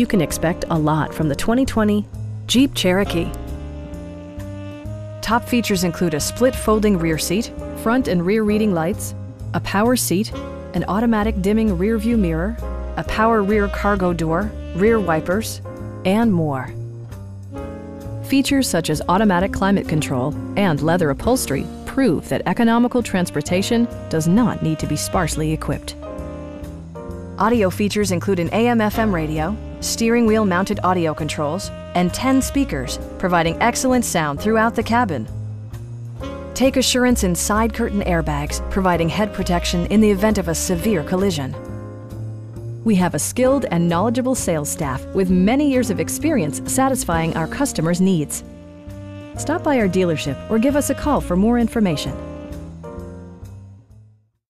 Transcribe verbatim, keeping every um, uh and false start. You can expect a lot from the twenty twenty Jeep Cherokee. Top features include a split folding rear seat, front and rear reading lights, a power seat, an automatic dimming rear view mirror, a power rear cargo door, rear wipers, and more. Features such as automatic climate control and leather upholstery prove that economical transportation does not need to be sparsely equipped. Audio features include an A M F M radio, steering wheel mounted audio controls, and ten speakers, providing excellent sound throughout the cabin. Take assurance in side curtain airbags, providing head protection in the event of a severe collision. We have a skilled and knowledgeable sales staff with many years of experience satisfying our customers' needs. Stop by our dealership or give us a call for more information.